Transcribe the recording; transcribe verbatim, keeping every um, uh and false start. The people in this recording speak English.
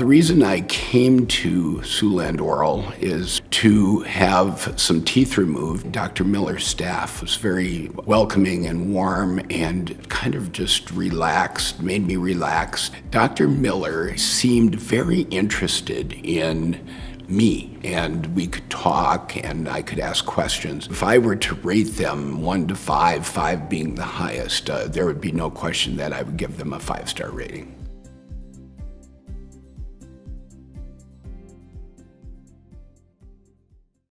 The reason I came to Siouxland Oral is to have some teeth removed. Doctor Miller's staff was very welcoming and warm and kind of just relaxed, made me relax. Doctor Miller seemed very interested in me, and we could talk and I could ask questions. If I were to rate them one to five, five being the highest, uh, there would be no question that I would give them a five-star rating.